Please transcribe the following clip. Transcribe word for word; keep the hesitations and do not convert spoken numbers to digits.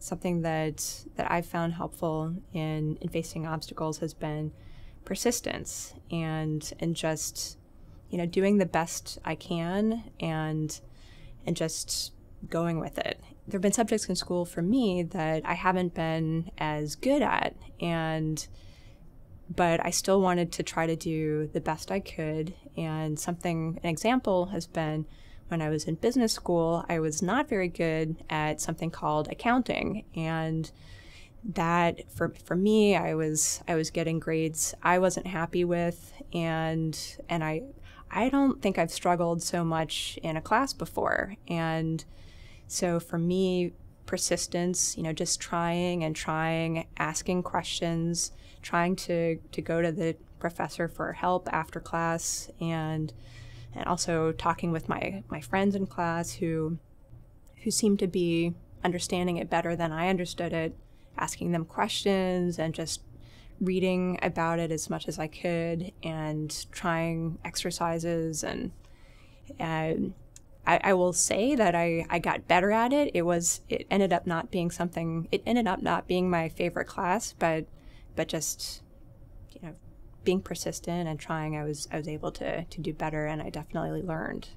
something that that I've found helpful in, in facing obstacles has been persistence and and just you know doing the best I can and and just going with it. There have been subjects in school for me that I haven't been as good at, and but I still wanted to try to do the best I could. And something, an example has been when I was in business school, I was not very good at something called accounting. And that for, for me, I was, I was getting grades I wasn't happy with. And, and I, I don't think I've struggled so much in a class before. And so for me, persistence, you know, just trying and trying, asking questions, trying to, to go to the professor for help after class, and and also talking with my, my friends in class who who seemed to be understanding it better than I understood it, asking them questions and just reading about it as much as I could and trying exercises. And and I, I will say that I, I got better at it. It was it ended up not being something it ended up not being my favorite class, but but just, you know, being persistent and trying, I was I was able to to do better, and I definitely learned.